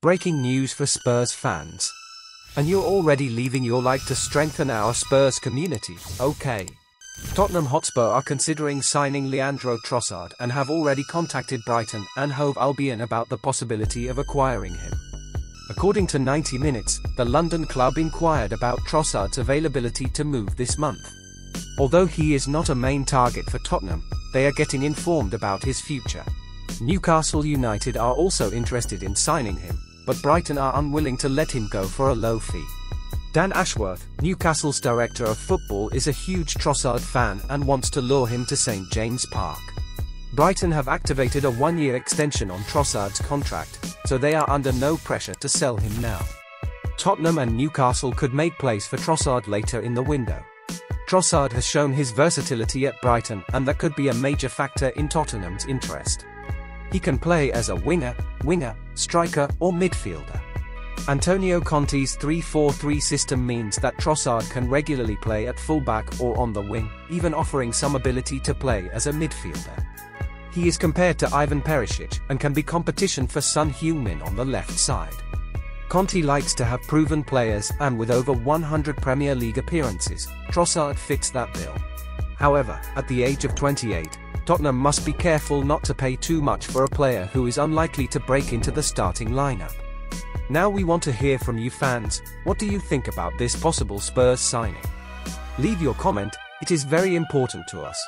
Breaking news for Spurs fans. And you're already leaving your like to strengthen our Spurs community, okay? Tottenham Hotspur are considering signing Leandro Trossard and have already contacted Brighton and Hove Albion about the possibility of acquiring him. According to 90Min, the London club inquired about Trossard's availability to move this month. Although he is not a main target for Tottenham, they are getting informed about his future. Newcastle United are also interested in signing him, but Brighton are unwilling to let him go for a low fee. Dan Ashworth, Newcastle's director of football, is a huge Trossard fan and wants to lure him to St. James Park. Brighton have activated a one-year extension on Trossard's contract, so they are under no pressure to sell him now. Tottenham and Newcastle could make place for Trossard later in the window. Trossard has shown his versatility at Brighton, and that could be a major factor in Tottenham's interest. He can play as a winger, striker, or midfielder. Antonio Conte's 3-4-3 system means that Trossard can regularly play at fullback or on the wing, even offering some ability to play as a midfielder. He is compared to Ivan Perisic and can be competition for Son Heung-min on the left side. Conte likes to have proven players, and with over 100 Premier League appearances, Trossard fits that bill. However, at the age of 28, Tottenham must be careful not to pay too much for a player who is unlikely to break into the starting lineup. Now we want to hear from you fans. What do you think about this possible Spurs signing? Leave your comment, it is very important to us.